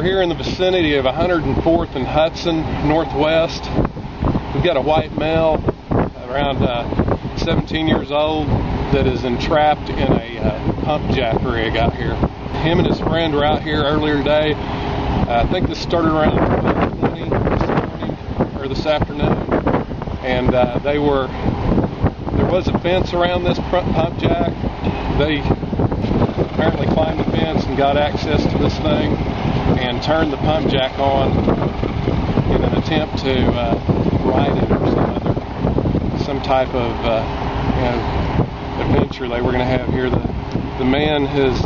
We're here in the vicinity of 104th and Hudson, northwest. We've got a white male, around 17 years old, that is entrapped in a pump jack rig out here. Him and his friend were out here earlier today. I think this started around 12:20 this morning, or this afternoon, and there was a fence around this pump jack. They apparently climbed the fence and got access to this thing and turned the pump jack on in an attempt to ride it or some type of adventure they were going to have here. The man has,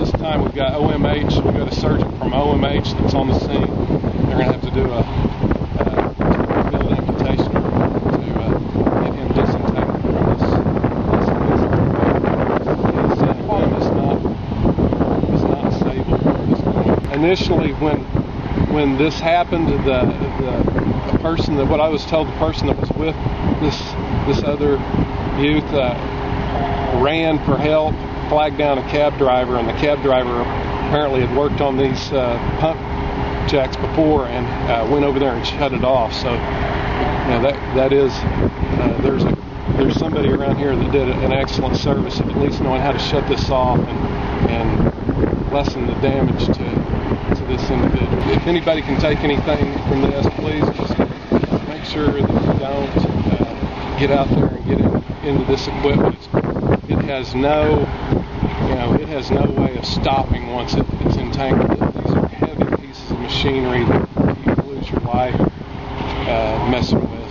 this time we've got OMH, we've got a surgeon from OMH that's on the scene. They're going to have to do a field amputation to get him disinfected from this. His limb is not stable at this point. Initially, when this happened, the person that, what I was told, the person that was with this other youth ran for help, flagged down a cab driver, and the cab driver apparently had worked on these pump jacks before and went over there and shut it off. So, that is there's somebody around here that did an excellent service of at least knowing how to shut this off and lessen the damage to this individual. If anybody can take anything from this, please just make sure that you don't get out there and get into this equipment. It has no way of stopping once it's entangled. These are heavy pieces of machinery that you lose your life messing with.